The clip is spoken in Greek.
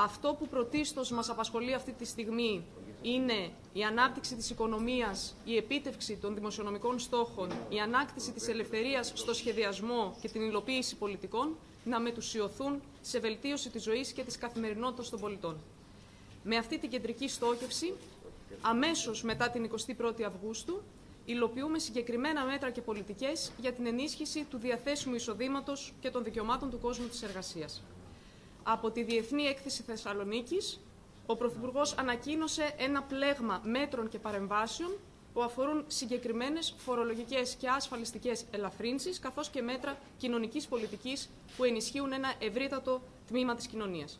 Αυτό που πρωτίστως μας απασχολεί αυτή τη στιγμή είναι η ανάπτυξη της οικονομίας, η επίτευξη των δημοσιονομικών στόχων, η ανάκτηση της ελευθερίας στο σχεδιασμό και την υλοποίηση πολιτικών να μετουσιωθούν σε βελτίωση της ζωής και της καθημερινότητας των πολιτών. Με αυτή την κεντρική στόχευση, αμέσως μετά την 21η Αυγούστου, υλοποιούμε συγκεκριμένα μέτρα και πολιτικές για την ενίσχυση του διαθέσιμου εισοδήματος και των δικαιωμάτων του κόσμου της εργασίας. Από τη Διεθνή Έκθεση Θεσσαλονίκης, ο Πρωθυπουργός ανακοίνωσε ένα πλέγμα μέτρων και παρεμβάσεων που αφορούν συγκεκριμένες φορολογικές και ασφαλιστικές ελαφρύνσεις, καθώς και μέτρα κοινωνικής πολιτικής που ενισχύουν ένα ευρύτατο τμήμα της κοινωνίας.